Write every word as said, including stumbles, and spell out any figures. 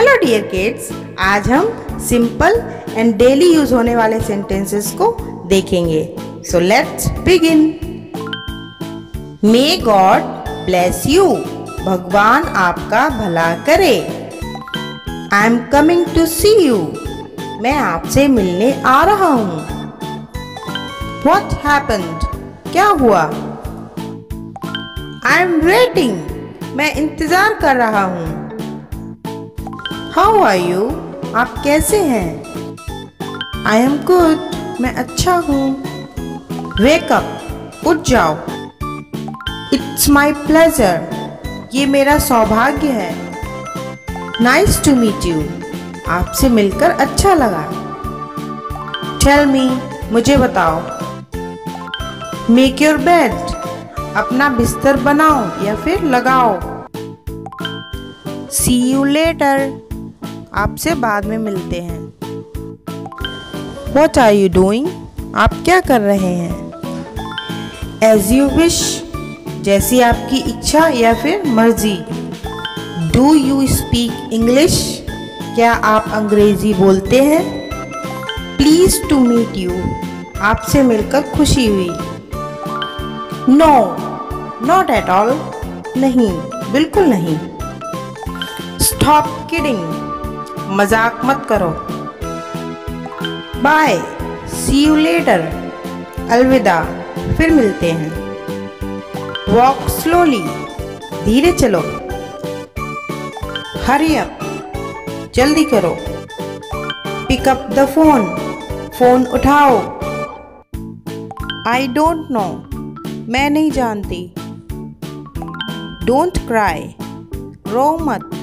Hello dear kids, आज हम simple and daily use होने वाले सेंटेंसेस को देखेंगे। So let's begin. May God bless you, भगवान आपका भला करे। I am coming to see you, मैं आपसे मिलने आ रहा हूँ। व्हाट हैपेंड, क्या हुआ। आई एम वेटिंग, मैं इंतजार कर रहा हूँ। How are you? आप कैसे हैं? I am good, मैं अच्छा हूँ। Wake up, उठ जाओ। It's my pleasure, ये मेरा सौभाग्य है। Nice to meet you, आपसे मिलकर अच्छा लगा। Tell me, मुझे बताओ। Make your bed, अपना बिस्तर बनाओ या फिर लगाओ। See you later, आपसे बाद में मिलते हैं। What are you doing? आप क्या कर रहे हैं। As you wish, जैसी आपकी इच्छा या फिर मर्जी। Do you speak English? क्या आप अंग्रेजी बोलते हैं। Pleased to meet you, आपसे मिलकर खुशी हुई। No, not at all, नहीं, बिल्कुल नहीं। Stop kidding, मजाक मत करो। बाय, सी यू लेटर, अलविदा, फिर मिलते हैं। वॉक स्लोली, धीरे चलो। हरी अप, जल्दी करो। Pick up the phone, phone उठाओ। आई डोंट नो, मैं नहीं जानती। डोंट क्राई, रो मत।